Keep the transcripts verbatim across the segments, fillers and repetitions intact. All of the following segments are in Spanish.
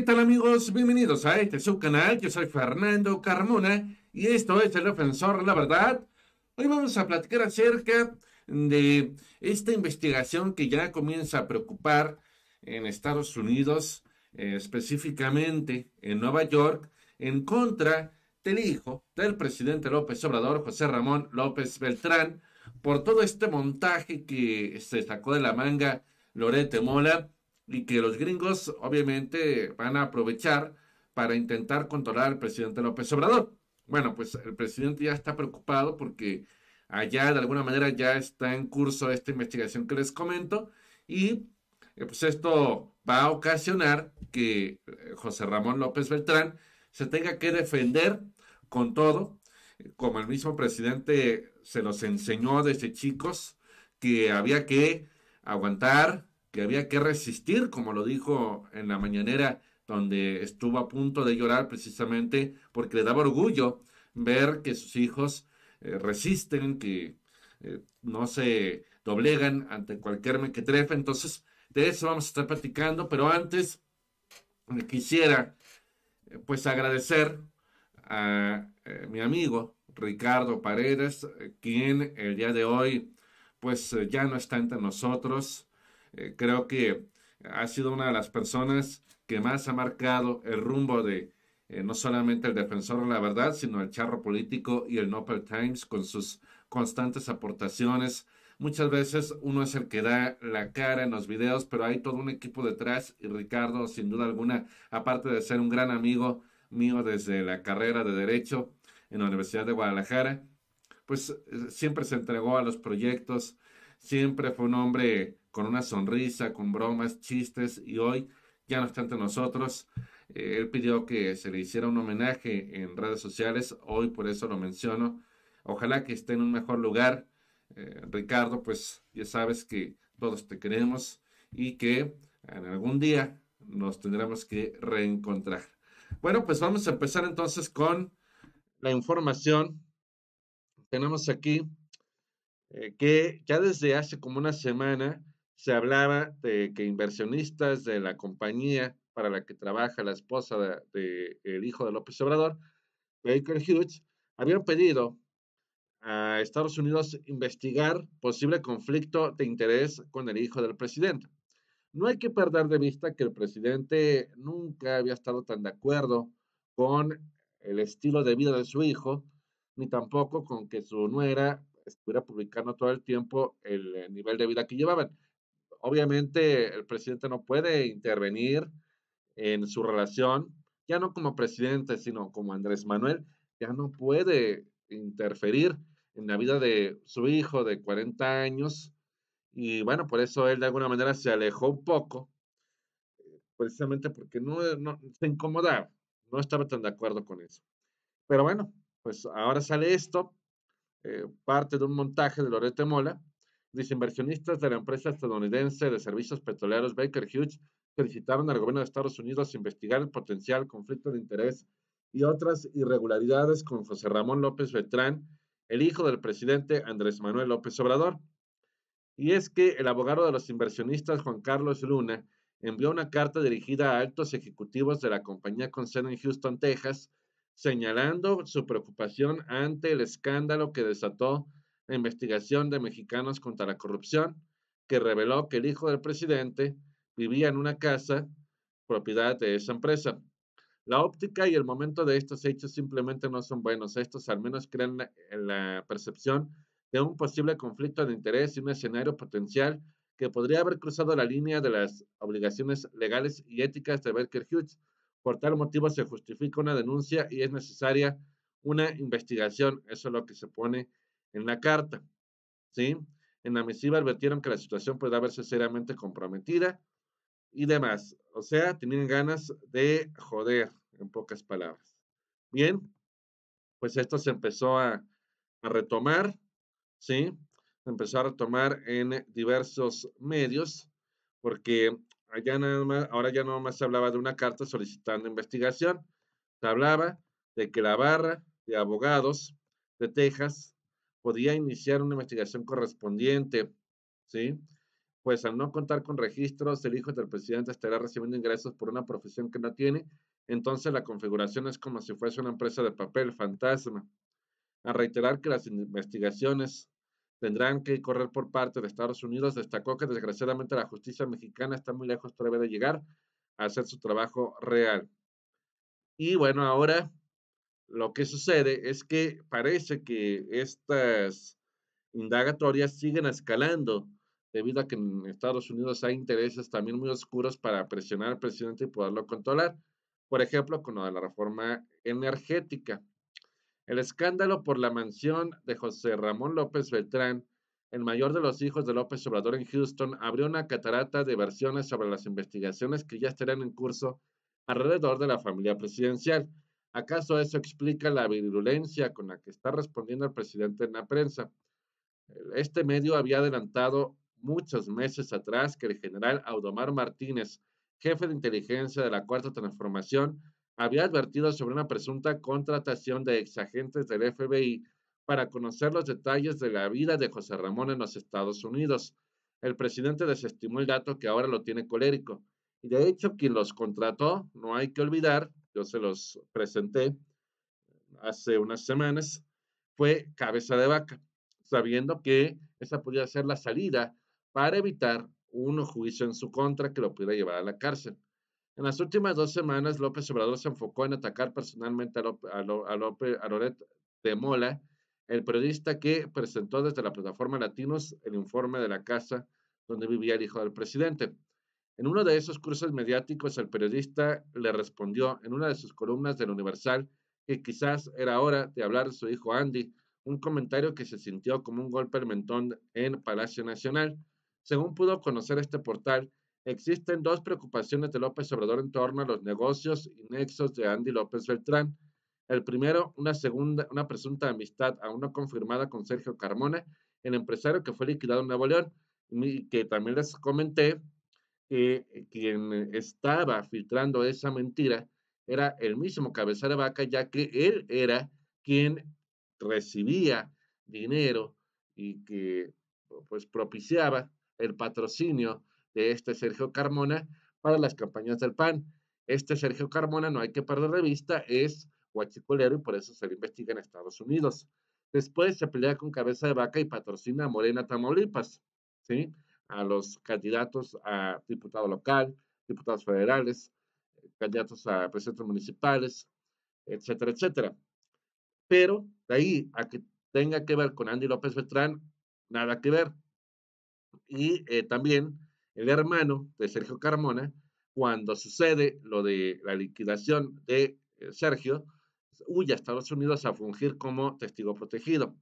¿Qué tal, amigos? Bienvenidos a este subcanal. Yo soy Fernando Carmona y esto es El Defensor, la verdad. Hoy vamos a platicar acerca de esta investigación que ya comienza a preocupar en Estados Unidos, eh, específicamente en Nueva York, en contra del hijo del presidente López Obrador, José Ramón López Beltrán, por todo este montaje que se sacó de la manga Loret de Mola, y que los gringos obviamente van a aprovechar para intentar controlar al presidente López Obrador. Bueno, pues el presidente ya está preocupado porque allá de alguna manera ya está en curso esta investigación que les comento, y eh, pues esto va a ocasionar que José Ramón López Beltrán se tenga que defender con todo, como el mismo presidente se los enseñó desde chicos, que había que aguantar, que había que resistir, como lo dijo en La Mañanera, donde estuvo a punto de llorar precisamente porque le daba orgullo ver que sus hijos eh, resisten, que eh, no se doblegan ante cualquier mequetrefe. Entonces, de eso vamos a estar platicando, pero antes eh, quisiera eh, pues agradecer a eh, mi amigo Ricardo Paredes, eh, quien el día de hoy pues eh, ya no está entre nosotros. Eh, creo que ha sido una de las personas que más ha marcado el rumbo de eh, no solamente El Defensor de la Verdad, sino El Charro Político y el Nopal Times, con sus constantes aportaciones. Muchas veces uno es el que da la cara en los videos, pero hay todo un equipo detrás, y Ricardo, sin duda alguna, aparte de ser un gran amigo mío desde la carrera de Derecho en la Universidad de Guadalajara, pues eh, siempre se entregó a los proyectos, siempre fue un hombre con una sonrisa, con bromas, chistes, y hoy ya no está entre nosotros. Eh, él pidió que se le hiciera un homenaje en redes sociales, hoy por eso lo menciono. Ojalá que esté en un mejor lugar. Eh, Ricardo, pues ya sabes que todos te queremos y que en algún día nos tendremos que reencontrar. Bueno, pues vamos a empezar entonces con la información. Tenemos aquí eh, que ya desde hace como una semana se hablaba de que inversionistas de la compañía para la que trabaja la esposa del de, de, hijo de López Obrador, Baker Hughes, habían pedido a Estados Unidos investigar posible conflicto de interés con el hijo del presidente. No hay que perder de vista que el presidente nunca había estado tan de acuerdo con el estilo de vida de su hijo, ni tampoco con que su nuera estuviera publicando todo el tiempo el nivel de vida que llevaban. Obviamente el presidente no puede intervenir en su relación, ya no como presidente, sino como Andrés Manuel, ya no puede interferir en la vida de su hijo de cuarenta años, y bueno, por eso él de alguna manera se alejó un poco, precisamente porque no, no se incomodaba, no estaba tan de acuerdo con eso. Pero bueno, pues ahora sale esto, eh, parte de un montaje de Loret de Mola. Los inversionistas de la empresa estadounidense de servicios petroleros Baker Hughes solicitaron al gobierno de Estados Unidos investigar el potencial conflicto de interés y otras irregularidades con José Ramón López Beltrán, el hijo del presidente Andrés Manuel López Obrador. Y es que el abogado de los inversionistas, Juan Carlos Luna, envió una carta dirigida a altos ejecutivos de la compañía con sede en Houston, Texas, señalando su preocupación ante el escándalo que desató la investigación de mexicanos contra la corrupción, que reveló que el hijo del presidente vivía en una casa propiedad de esa empresa. La óptica y el momento de estos hechos simplemente no son buenos. Estos al menos crean la, la percepción de un posible conflicto de interés y un escenario potencial que podría haber cruzado la línea de las obligaciones legales y éticas de Baker Hughes. Por tal motivo se justifica una denuncia y es necesaria una investigación. Eso es lo que se pone en la carta, ¿sí? En la misiva advirtieron que la situación podría verse seriamente comprometida y demás. O sea, tenían ganas de joder, en pocas palabras. Bien, pues esto se empezó a, a retomar, ¿sí? Se empezó a retomar en diversos medios, porque allá nada más, ahora ya no más se hablaba de una carta solicitando investigación, se hablaba de que la barra de abogados de Texas podía iniciar una investigación correspondiente, ¿sí? pues al no contar con registros, el hijo del presidente estará recibiendo ingresos por una profesión que no tiene. Entonces la configuración es como si fuese una empresa de papel fantasma. A reiterar que las investigaciones tendrán que correr por parte de Estados Unidos, destacó que desgraciadamente la justicia mexicana está muy lejos todavía de llegar a hacer su trabajo real. Y bueno, ahora lo que sucede es que parece que estas indagatorias siguen escalando debido a que en Estados Unidos hay intereses también muy oscuros para presionar al presidente y poderlo controlar. Por ejemplo, con lo de la reforma energética. El escándalo por la mansión de José Ramón López Beltrán, el mayor de los hijos de López Obrador en Houston, abrió una catarata de versiones sobre las investigaciones que ya estarán en curso alrededor de la familia presidencial. ¿Acaso eso explica la virulencia con la que está respondiendo el presidente en la prensa? Este medio había adelantado muchos meses atrás que el general Audomar Martínez, jefe de inteligencia de la Cuarta Transformación, había advertido sobre una presunta contratación de exagentes del F B I para conocer los detalles de la vida de José Ramón en los Estados Unidos. El presidente desestimó el dato que ahora lo tiene colérico. Y de hecho, quien los contrató, no hay que olvidar, yo se los presenté hace unas semanas, fue Cabeza de Vaca, sabiendo que esa podía ser la salida para evitar un juicio en su contra que lo pudiera llevar a la cárcel. En las últimas dos semanas, López Obrador se enfocó en atacar personalmente a, Lope, a, Lo, a, Lope, a Loret de Mola, el periodista que presentó desde la plataforma Latinos el informe de la casa donde vivía el hijo del presidente. En uno de esos cursos mediáticos, el periodista le respondió en una de sus columnas del Universal que quizás era hora de hablar de su hijo Andy, un comentario que se sintió como un golpe al mentón en Palacio Nacional. Según pudo conocer este portal, existen dos preocupaciones de López Obrador en torno a los negocios y nexos de Andy López Beltrán. El primero, una, segunda, una presunta amistad aún no confirmada con Sergio Carmona, el empresario que fue liquidado en Nuevo León, y que también les comenté que quien estaba filtrando esa mentira era el mismo Cabeza de Vaca, ya que él era quien recibía dinero y que pues propiciaba el patrocinio de este Sergio Carmona para las campañas del P A N. Este Sergio Carmona, no hay que perder de vista, es huachicolero y por eso se le investiga en Estados Unidos. Después se pelea con Cabeza de Vaca y patrocina a Morena Tamaulipas, ¿sí? A los candidatos a diputado local, diputados federales, candidatos a presidentes municipales, etcétera, etcétera. Pero de ahí a que tenga que ver con Andy López Beltrán, nada que ver. Y eh, también el hermano de Sergio Carmona, cuando sucede lo de la liquidación de eh, Sergio, huye a Estados Unidos a fungir como testigo protegido.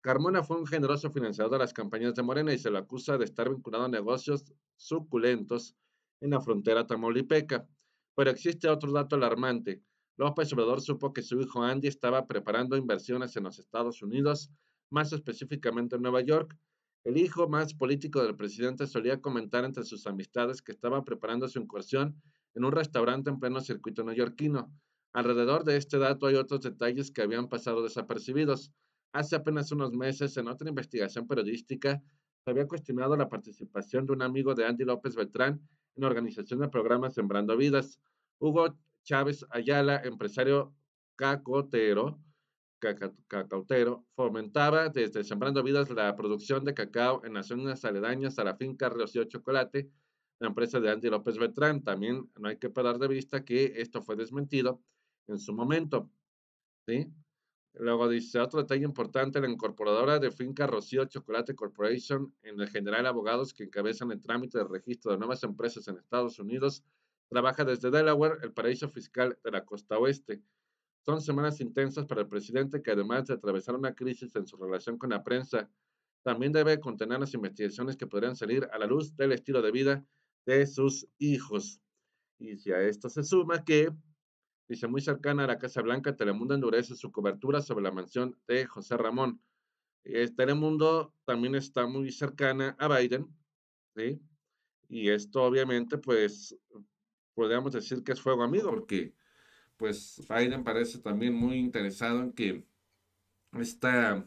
Carmona fue un generoso financiador de las campañas de Morena y se lo acusa de estar vinculado a negocios suculentos en la frontera tamaulipeca. Pero existe otro dato alarmante. López Obrador supo que su hijo Andy estaba preparando inversiones en los Estados Unidos, más específicamente en Nueva York. El hijo más político del presidente solía comentar entre sus amistades que estaba preparando su incursión en un restaurante en pleno circuito neoyorquino. Alrededor de este dato hay otros detalles que habían pasado desapercibidos. Hace apenas unos meses, en otra investigación periodística, se había cuestionado la participación de un amigo de Andy López Beltrán en la organización del programa Sembrando Vidas. Hugo Chávez Ayala, empresario cacotero, Cacautero, fomentaba desde Sembrando Vidas la producción de cacao en las zonas aledañas a la finca Rocío Chocolate, la empresa de Andy López Beltrán. También no hay que perder de vista que esto fue desmentido en su momento, ¿sí? Luego dice, otro detalle importante, la incorporadora de Finca Rocío Chocolate Corporation, en el general abogados que encabezan el trámite de registro de nuevas empresas en Estados Unidos, trabaja desde Delaware, el paraíso fiscal de la costa oeste. Son semanas intensas para el presidente que, además de atravesar una crisis en su relación con la prensa, también debe contener las investigaciones que podrían salir a la luz del estilo de vida de sus hijos. Y si a esto se suma que, dice, muy cercana a la Casa Blanca, Telemundo endurece su cobertura sobre la mansión de José Ramón. Eh, Telemundo también está muy cercana a Biden, ¿sí? Y esto obviamente, pues, podríamos decir que es fuego amigo, porque pues Biden parece también muy interesado en que esta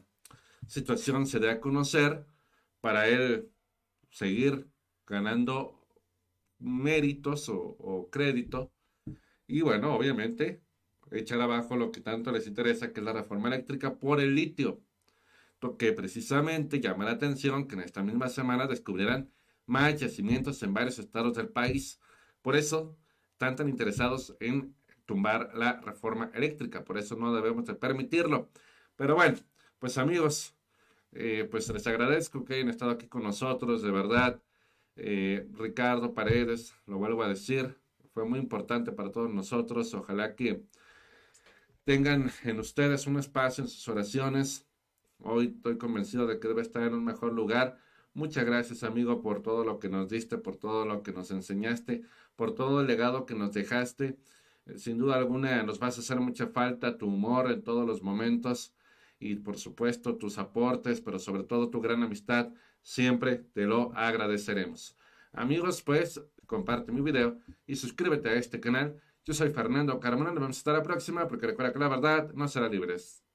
situación se dé a conocer para él seguir ganando méritos o, o crédito, y bueno, obviamente, echar abajo lo que tanto les interesa, que es la reforma eléctrica por el litio, que precisamente llama la atención que en esta misma semana descubrirán más yacimientos en varios estados del país. Por eso, están tan interesados en tumbar la reforma eléctrica, por eso no debemos de permitirlo. Pero bueno, pues amigos, eh, pues les agradezco que hayan estado aquí con nosotros, de verdad. Eh, Ricardo Paredes, lo vuelvo a decir, fue muy importante para todos nosotros. Ojalá que tengan en ustedes un espacio en sus oraciones. Hoy estoy convencido de que debe estar en un mejor lugar. Muchas gracias, amigo, por todo lo que nos diste, por todo lo que nos enseñaste, por todo el legado que nos dejaste. Eh, sin duda alguna nos vas a hacer mucha falta tu humor en todos los momentos y, por supuesto, tus aportes, pero sobre todo tu gran amistad. Siempre te lo agradeceremos. Amigos, pues, comparte mi video y suscríbete a este canal. Yo soy Fernando Carmona, nos vemos hasta la próxima, porque recuerda que la verdad no será libre.